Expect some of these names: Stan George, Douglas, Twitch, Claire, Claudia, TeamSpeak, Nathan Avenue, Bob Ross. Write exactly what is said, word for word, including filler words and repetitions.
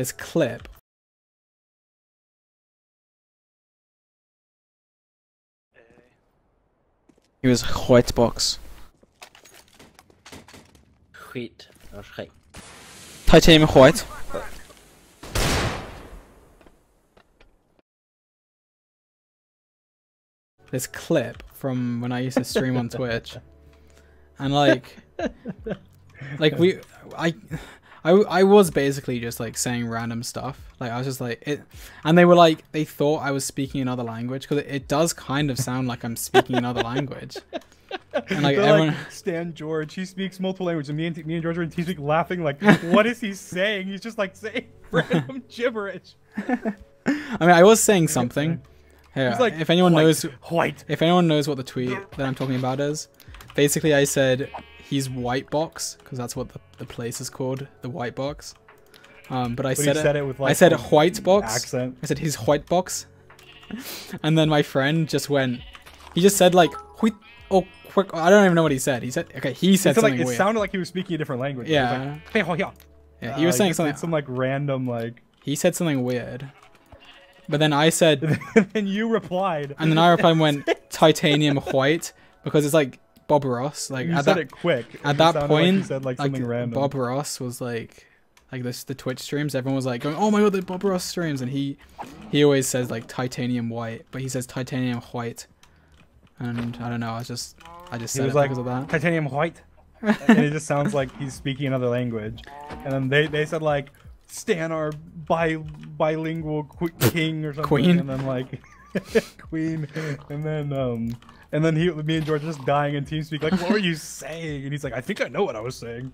this clip. He was white box. Wheat. Titanium white. This clip from when I used to stream on Twitch, and like, like we, I, I, I was basically just like saying random stuff. Like I was just like it, and they were like they thought I was speaking another language because it, it does kind of sound like I'm speaking another language. And like, everyone... like Stan George, he speaks multiple languages, and me and me and George are in teaching laughing like, what is he saying? He's just like saying random gibberish. I mean, I was saying something. Here, like, if anyone white, knows white. If anyone knows what the tweet that I'm talking about is, basically I said he's white box because that's what the, the place is called, the white box. Um, but I but said, it, said it with like I said white box. Accent. I said he's white box, and then my friend just went. He just said like white. Oh, quick! I don't even know what he said. He said okay. He said, he said something like, it weird. Sounded like he was speaking a different language. Yeah. He was, like, yeah, yeah, he was uh, saying something. Some like random like. He said something weird. But then I said... and you replied. And then I replied and went, titanium white, because it's like Bob Ross. Like, you at said that, it quick. At it that point, like, said, like, like random. Bob Ross was like... Like this, the Twitch streams, everyone was like going, oh my god, the Bob Ross streams. And he he always says like titanium white, but he says titanium white. And I don't know, I was just, I just said it like, because of that. Titanium white. And it just sounds like he's speaking another language. And then they, they said like... Stan our bi bilingual king or something, queen. And then like queen, and then um, and then he, me and George just dying in TeamSpeak. Like, what were you saying? And he's like, I think I know what I was saying.